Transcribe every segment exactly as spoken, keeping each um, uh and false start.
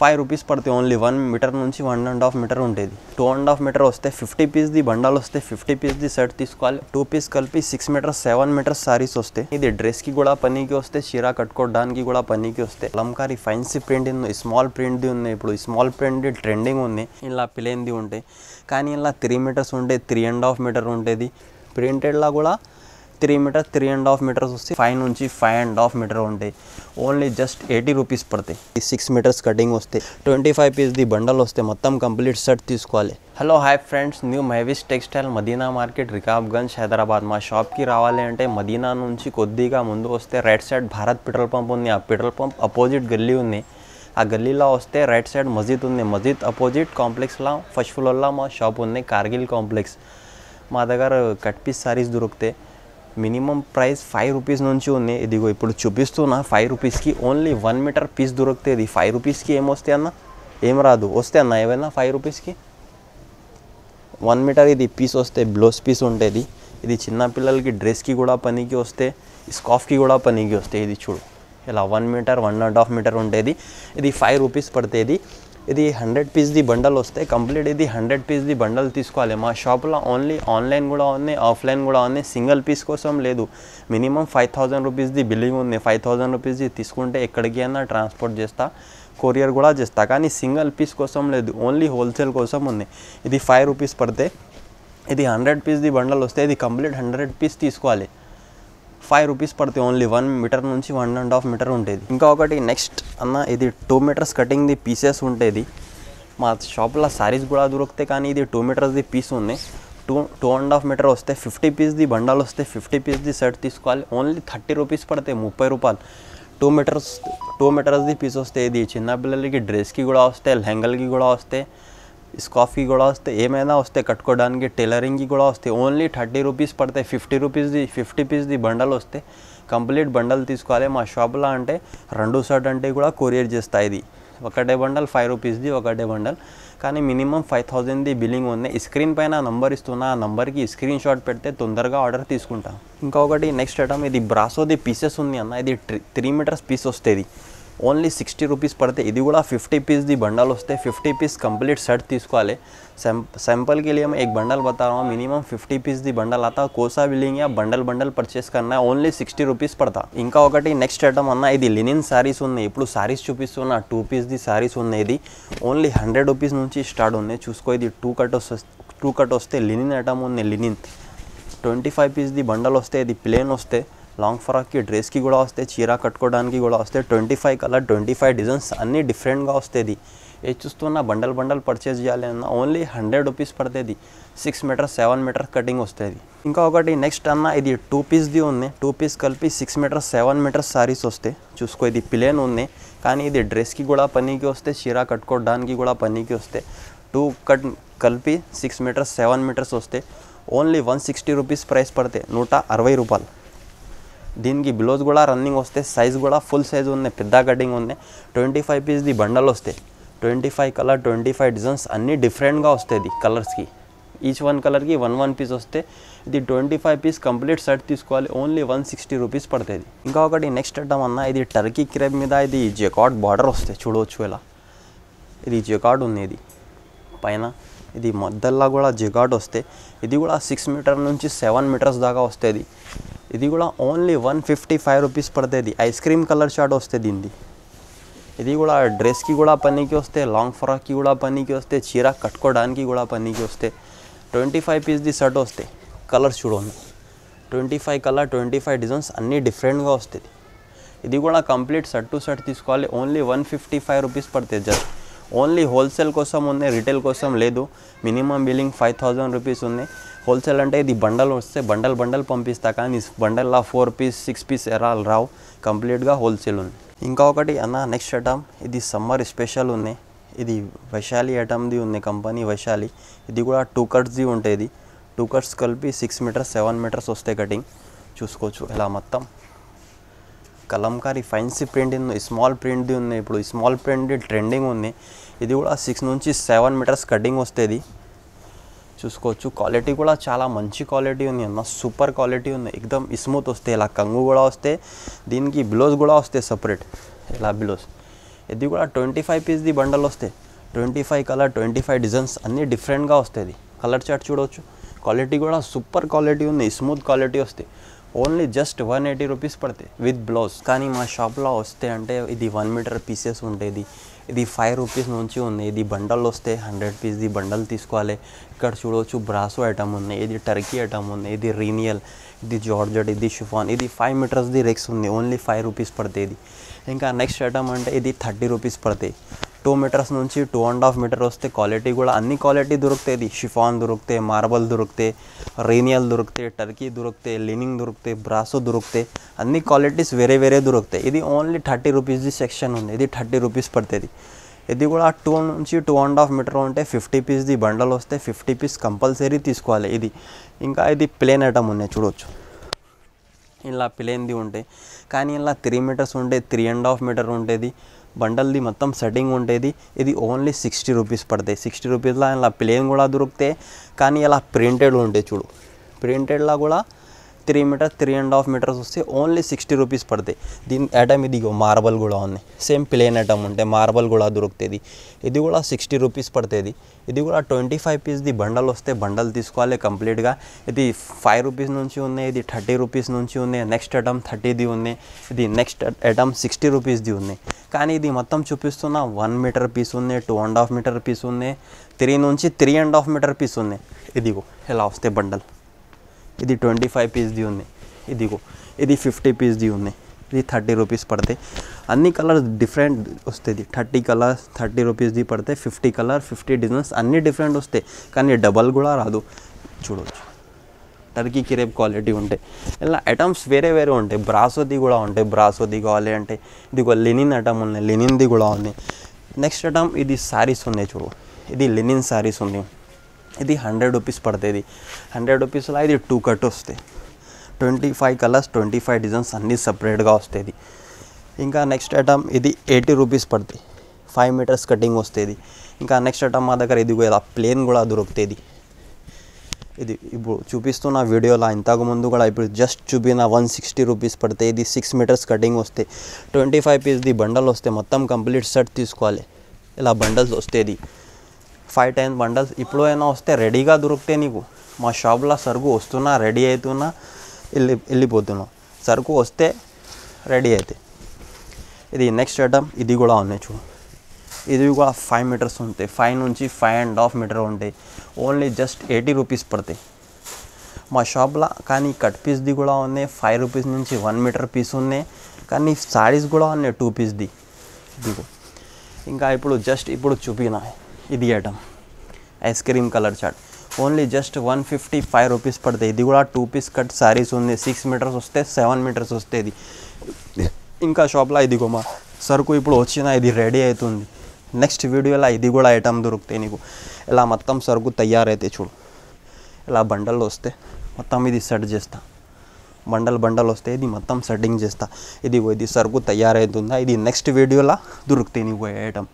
Five rupees पड़ते only one metre नीचे one and half metre उठे टू अंड हाफ मीटर वस्ते fifty piece बंडा वस्ते फिफ्टी पीस सैटी टू पीस कल six metre seven metre saris वस्ते ड्रेस की पनी की वस्ते चीरा कट्टा पनी की वस्ते Kalamkari fancy print small print in small print trending इला प्लेन उठाई का इला थ्री मीटर्स उठे थ्री अंड हाफ मीटर उठे printed three metre three and half metres वस्ते फाइव नीचे फाइव अंड हाफ मीटर उठाई ओनली जस्ट एटी रूपीस पड़ते सिक्स मीटर्स कटिंग वस्ते ट्वेंटी फाइव पीस दी बंडल वस्ते मोत्तम कंप्लीट सेट तीसुकोवाले। Hello hi friends, new Mehwish textile Madina market Rikabganj Hyderabad मा शॉप की रावाले अंटे मदीना नुंची कोद्दिगा मुंदु वस्ते right side Bharat petrol pump उंदी। आ पेट्रोल पंप अपोजिट गल्ली उंदी, आ गल्लीला वस्ते राइट साइड मस्जिद उंदी, मस्जिद अपोजिट कांप्लेक्स ला फस्ट फ्लोर ला मा शॉप उंदी कारगिल कांप्लेक्स। मा दग्गर कट पीस सारीस दोरुकुतायि। मिनिमम प्राइस फाइव रूपीस नुंची उन्नी इदिगो इप्पुडु चूपिस्तुन्ना फाइव रूपीस की ओनली वन मीटर पीस दोरुकुतदी। फाइव रूपीस की एम वस्ते अन्ना एम रादु वस्ते अन्ना एवैना फाइव रूपीस की वन मीटर इदी पीस वस्ते ब्लौज पीस उंटदी। इदी चिन्न पिल्ललकी ड्रेस की कूडा पनिकी वस्ते स्कार्फ की कूडा पनिकी वस्ते। इदी चूडु इला one metre one and half metre उंटदी। इदी फाइव रूपीस पड़तदी। इदी हंड्रेड पीस दी बंडल वस्ते कंप्लीट। इदी हंड्रेड पीस दी बंडल तीसुकोवाले। मा शॉप ला ओनली ऑनलाइन कूडा उन्नी ऑफलाइन कूडा उन्नी, सिंगल पीस कोसम लेदु। मिनिमम फाइव थाउजेंड रूपीस दी बिलिंग उन्नी। फाइव थाउजेंड रूपीस दी तीसुकुंटे एक्कडिकैना ट्रांसपोर्ट चेस्ता, कोरियर कूडा चेस्ता, कानी सिंगल पीस कोसम लेदु, ओनली होलसेल कोसम उन्नी। इदी फाइव रूपीस पड़ते। इदी हंड्रेड पीस दी बंडल वस्ते इदी कंप्लीट हंड्रेड पीस तीसुकोवाले। फाइव रूपीस पड़ते ओनली वन मीटर नुंची वन अंड हाफ मीटर उंटेदी। इंका ओकटी नेक्स्ट अन्ना इदी टू मीटर्स कटिंग दी पीसेस उंटेदी। मा शॉप ला सारीस कूडा दोरुकुतायि कानी इदी टू मीटर्स दी पीस उन्नी। Two two and half metre वस्ते फिफ्टी पीस दी बंडल वस्ते फिफ्टी पीस दी सेट तीसुकोवाली। ओनली थर्टी रूपीस पड़ते, मुप्पै रूपायलु। टू मीटर्स टू मीटर्स दी पीस वस्ते इदी चिन्न पिल्ललकी ड्रेस की कूडा वस्ते, लहंगल की कूडा वस्ते, स्काफ की गोड़ा वस्ते, एमैना वस्ते कट्टुकोवडानिकी टेलरिंग की गोड़ा वस्ते। ओनली थर्टी रूपीस पड़ते। फिफ्टी रूपीस दी फिफ्टी पीस दी बंडल वस्ते कंप्लीट बंडल तीसुकोवाले। मा शॉप ला अंटे रेंडु सेट अंटे कूडा कोरियर चेस्ता। इदी ఒకటే బండల్ फाइव రూపీస్ ది ఒకటే బండల్, కానీ మినిమం फाइव थाउजेंड ది బిల్లింగ్ ఉంది। స్క్రీన్ పైన నంబర్ ఇస్తున్నా, ఆ నంబర్ కి స్క్రీన్ షాట్ పెడితే తొందరగా ఆర్డర్ తీసుకుంటా। ఇంకా ఒకటి నెక్స్ట్ ఐటమ్ ఇది బ్రాసో ది పీసెస్ ఉంది అన్న। ఇది थ्री మీటర్స్ పీస్ వస్తది, ओनली सिक्सटी रूपीस पड़ते। इधी फिफ्टी पीस दी बंडल वस्ते फिफ्टी पीस कंप्लीट सेट तीसुकोवाले। सैंपल के लिए मैं एक बंडल बता रहा हूँ। मिनिमम फिफ्टी पीस दी बंडल आता, कोसा भी लेंगे बंडल बंडल परचेस करना है, ओनली सिक्सटी रूपीस पड़ता। इंका ओकटी नेक्स्ट आइटम अन्ना इदी लिनिन सारीस उन्नी। इप्पुडु सारीस चूपिस्तुन्ना, टू पीस दी सारीस उन्नी। इदी ओनली हंड्रेड रूपीस नुंची स्टार्ट उन्नी। चूसुको इदी टू कट टू कट वस्ते लिनिन आइटम उन्नी। लिनिन ट्वेंटी फाइव पीस दी बंडल वस्ते इदी प्लेन वस्ते, लांग फ्रॉक की ड्रेस की गोड़ा वस्ते, चीरा कट्टुकोवडानिकी गोड़ा वस्ते। Twenty five colour twenty five designs अन्नी डिफरेंट गा वस्तेदी। ये चूस्तुन्ना बंडल बंडल पर्चेस चेयालन्ना ओनली हंड्रेड रूपीस पड़तेदी। Six metre seven metre cutting वस्तेदी। इंका ओकटी नेक्स्ट अन्ना इदी टू पीस दी उन्नी। टू पीस कलिपि six metre seven metre saris वस्ते। चूसुको इदी प्लेन उन्नी, कानी इदी ड्रेस की गोड़ा पनीकी वस्ते, चीरा कट्टुकोवडानिकी गोड़ा पनीकी वस्ते। टू कट कलिपि सिक्स मीटर सेवन मीटर्स वस्ते। Only one sixty rupees price पड़ते, नूट अरवै रूपायलु। దీనికి బ్లౌజ్ కూడా రన్నింగ్ వస్తే, సైజ్ కూడా ఫుల్ సైజ్ ఉంది, పెద్ద కటింగ్ ఉంది। ट्वेंटी फाइव పీస్ ది బండల్ వస్తే twenty five colour twenty five designs అన్ని డిఫరెంట్ గా వస్తది। కలర్స్ కి ఈచ్ వన్ కలర్ కి वन वन పీస్ వస్తే ఇది twenty five piece complete set తీసుకోవాలి। ఓన్లీ वन सिक्स्टी రూపాయస్ పడతది। ఇంకా ఒకటి నెక్స్ట్ ఐటమ్ అన్న ఇది టర్కీ క్రేప్ మీద ఇది జకార్డ్ బార్డర్ వస్తే చూడొచ్చు ఇలా। ఇది జకార్డ్ ఉన్నది పైన, ఇది మధ్యలో కూడా జకార్డ్ వస్తే ఇది కూడా सिक्स మీటర్ నుంచి सेवन మీటర్స్ దాకా వస్తది। ఇది కూడా only one fifty five rupees పడతది। ఐస్ క్రీమ్ కలర్ షార్ట్ వస్తే దీంది। ఇది కూడా డ్రెస్ కి కూడా పనికి వస్తే, లాంగ్ ఫ్రాక్ కి కూడా పనికి వస్తే, చీర కట్టుకోవడానికి కూడా పనికి వస్తే। ट्वेंटी फाइव పీస్ ది షర్ట్ వస్తే కలర్స్ చూడండి, twenty five colour twenty five designs అన్ని డిఫరెంట్ గా వస్తది। ఇది కూడా కంప్లీట్ సెట్ టు సెట్ తీసుకోవాలి। Only one fifty five rupees పడతది। జస్ట్ ఓన్లీ హోల్సేల్ కోసం ఉంది, రిటైల్ కోసం లేదు। Minimum billing five thousand rupees ఉంది। హోల్సేల్ అంటే ఇది బండల్ వస్తే బండల్ బండల్ పంపిస్తా, కానీ బండల్లా ఫోర్ పీస్ సిక్స్ పీస్ ఎరాలు రావు, కంప్లీట్గా హోల్సేల్ ఉంది। ఇంకా ఒకటి అన్న నెక్స్ట్ ఐటమ్ ఇది సమ్మర్ స్పెషల్ ఉంది। ఇది వైశాలి ఐటమ్ది ఉంది, కంపెనీ వైశాలి। ఇది కూడా టూ కట్స్ది ఉంటుంది। టూ కట్స్ కలిపి సిక్స్ మీటర్స్ సెవెన్ మీటర్స్ వస్తాయి కటింగ్। చూసుకోవచ్చు ఇలా మొత్తం kalamkari fancy print in small print in small print trending उन्नी। इदी कूडा सिक्स नुंची सेवन मीटर्स कटिंग वस्तेदी। चूसुकोवच्चु क्वालिटी कूडा चाला मंची क्वालिटी उन्नी अन्ना, सूपर क्वालिटी उन्नी, एकदम स्मूथ वस्ते। इला कंगु कूडा वस्ते, दीनिकी ब्लौज कूडा वस्ते सपरेट। इला ब्लौज ఇది కూడా पच्चीस పీస్ ది బండల్ వస్తే पच्चीस కలర్ पच्चीस డిజైన్స్ అన్ని డిఫరెంట్ గా వస్తది కలర్ చార్ట్ చూడొచ్చు క్వాలిటీ కూడా సూపర్ క్వాలిటీ ఉంది స్మూత్ క్వాలిటీ వస్తది ఓన్లీ జస్ట్ एक सौ अस्सी రూపాయస్ పడతది విత్ బ్లౌజ్ కానీ మా షాప్ లో వస్తే అంటే ఇది एक మీటర్ పీసెస్ ఉంటది ఇది पाँच రూపాయస్ నుంచి ఉంది ఇది బండల్ వస్తే सौ పీస్ ది బండల్ తీసుకోవాలి ఇక్కడ చూడొచ్చు బ్రాసో ఐటమ్ ఉంది ఇది టర్కీ ఐటమ్ ఉంది ఇది రీనియల్ ఇది జార్జెట్ ఇది షిఫాన్ ఇది पाँच మీటర్స్ ది రెక్స్ ఉంది ఓన్లీ पाँच రూపాయస్ పడతది इंका नैक्स्ट ऐटम अंटे इदी थर्टी रूपीस पड़ते टू मीटर्स नुंची टू अंड हाफ मीटर वस्ते क्वालिटी कूडा अन्नी क्वालिटी दोरुकुतायी शिफॉन दोरुकुते मार्बल दोरुकुते रीनियल दोरुकुते टर्की दोरुकुते लिनिंग दोरुकुते ब्रासो दोरुकुते अन्नी क्वालिटीस वेरे वेरे दोरुकुतायी इदी ओनली थर्टी रूपीस दी सेक्शन उंदी इदी थर्टी रूपीस पड़तेदी इदी कूडा टू नुंची टू अंड हाफ मीटर उंटे फिफ्टी पीस दी बंडल वस्ते फिफ्टी पीस कंपल्सरी तीसुकोवाली इदी इंका इदी प्लेन ऐटम उन्ने चूडोच्चु इला प्लेन दी उंटे कानी इला थ्री मीटर्स उंटे थ्री अंड हाफ मीटर उंटेदी बंडल दी मत्तम सेटिंग उंटेदी इदी ओनली सिक्स्टी रूपीस पड़ते सिक्स्टी रूपीस ला इला प्लेन कूडा दोरुकुते कानी इला प्रिंटेड उंटे चूडु प्रिंटेड ला कूडा three metre three and half metres वस्ते ओनली सिक्स्टी रूपीस पड़ते दीन ऐटम इदिगो मार्बल कूडा उंदी सेम प्लेन ऐटम उंटे मार्बल कूडा दोरुकुतेदी इदी कूडा सिक्स्टी रूपीस पड़तेदी इदी कूडा पच्चीस पीस दी बंडल वस्ते बंडल तीसुकोवाले कंप्लीट गा इदी पाँच रूपीस नुंची उन्ने इदी तीस रूपीस नुंची उन्ने नेक्स्ट ऐटम तीस दी उन्ने इदी नेक्स्ट ऐटम साठ रूपीस दी उन्ने कानी इदी मोत्तं चूपिस्तुन्ना एक मीटर पीस उन्ने two and half metre piece उन्ने तीन नुंची तीन अंड हाफ मीटर पीस उन्ने इदिगो इला वस्ते बंडल इदी पच्चीस पीस दी उन्ने इदिगो इदी पचास पीस दी उन्ने इदी तीस रूपीस पड़ते अन्नी कलर डिफरेंट वस्ते तीस कलर तीस रूपीस दी पड़ते पचास कलर पचास डिजाइन्स अन्नी डिफरेंट वस्ते कानी डबल कूडा रादु चूडोच्चु टर्की क्रेप क्वालिटी उंटे इला ऐटम्स वेरे वेरे उंटे ब्रासो दी कूडा उंटे ब्रासो दी कावाले अंटे इदिगो लिनिन ऐटम उन्ने लिनिन दी कूडा उंदी नेक्स्ट ऐटम इदी सारीस उन्ने चूडु इदी लिनिन सारीस उंदी इदी हंड्रेड रूपीस पड़ते हंड्रेड रूपीस ला इदी टू कट वस्ते twenty five colours twenty five designs अन्नी सेपरेट गा वस्ते इंका नेक्स्ट ऐटम इदी एटी रूपीस पड़ते फाइव मीटर्स कटिंग वस्ते इंका नेक्स्ट ऐटम मा दग्गर इदिगो इला प्लेन कूडा दोरुकुतेदी इदी इप्पुडु चूपिस्तुन्न वीडियोला इंतकु मुंदु कूडा इप्पुडु जस्ट चूपिन एक सौ साठ रूपीस पड़ते इदी सिक्स मीटर्स कटिंग वस्ते पच्चीस पीस दी बंडल वस्ते मोत्तम कंप्लीट सेट तीसुकोवाले इला बंडल्स वस्तेदी फाइव टेन बंडल्स इप्पुडैना वस्ते रेडीगा दोरुकुते नीकु मा शॉप ला सर्गु वस्तुना रेडी अयितुना एल्लिपोतुना सर्गु वस्ते रेडी अयिते इदी नेक्स्ट ऐटम इदी कूडा उन्ने चूडु इदी कूडा फाइव मीटर्स उंटायि फाइव नुंची फाइव अंड हाफ मीटर उंटायि ओनली जस्ट एटी रूपीस पड़ते मा शॉप ला कानी कट पीस दी कूडा उन्ने फाइव रूपीस नुंची वन मीटर पीस उन्ने कानी सारीस कूडा उन्ने टू पीस दी इदिगो इंका इप्पुडु जस्ट इप्पुडु चूपिना इदी item ice cream colour chart only just one fifty five rupees पड़ते इदी कूडा टू पीस कट सारीस उन्ने सिक्स मीटर्स वस्ते सेवन मीटर्स वस्ते इदी इंका शॉप ला इदिगो मा सर्कु इप्पुडु वच्चिना इदी रेडी अयितुंदी नेक्स्ट वीडियोला इदी कूडा ऐटम दोरुकुते नीकु इला मोत्तम सर्कु तयारैते चूडु इला बंडल वस्ते मोत्तम इदी सेट चेस्ता बंडल बंडल वस्ते इदी मोत्तम सेटिंग चेस्ता इदिगो इदी सर्कु तयारैतुंदा इदी नेक्स्ट वीडियोला दोरुकुते नीकु ऐटम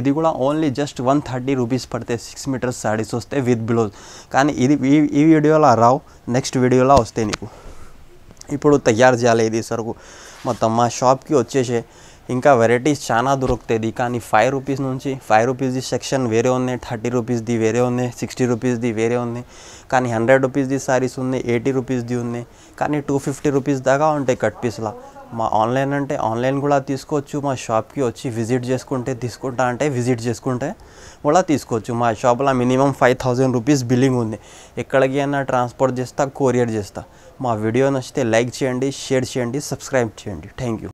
इदी कूडा ओनली जस्ट एक सौ तीस रूपीस पड़ते सिक्स मीटर्स सारीस वस्ते विथ ब्लाउज कानी इदी ई वीडियोला राव नेक्स्ट वीडियोला वस्ते नीकु इप्पुडु तयार चेयाले इदी सर्कु मोत्तम मा शॉप की वच्चेसे इंका वेरइटीज़ चाना दोरुकुतायी कानी फाइव रूपीस नुंची फाइव रूपीस दी सेक्शन वेरे उन्ने थर्टी रूपीस दी वेरे उन्ने सिक्स्टी रूपीस दी वेरे उन्ने कानी हंड्रेड रूपीस दी सारीस उन्ने एटी रूपीस दी उन्ने कानी टू फिफ्टी रूपीस दाका उंटायी कट पीसला मा ऑनलाइन अंटे ऑनलाइन कूडा तीसुकोवच्चु मा शॉप की वच्ची विजिट चेसुकुंटे तीसुकुंटा अंटे विजिट चेसुकुंटे कूडा तीसुकोवच्चु मा शॉप ला minimum five thousand rupees billing उंदी एक्कडिकी अन्ना ट्रांसपोर्ट चेस्ता कोरियर चेस्ता मा वीडियो नच्चिते लाइक चेयंडी शेर चेयंडी सब्सक्राइब चेयंडी थैंक यू।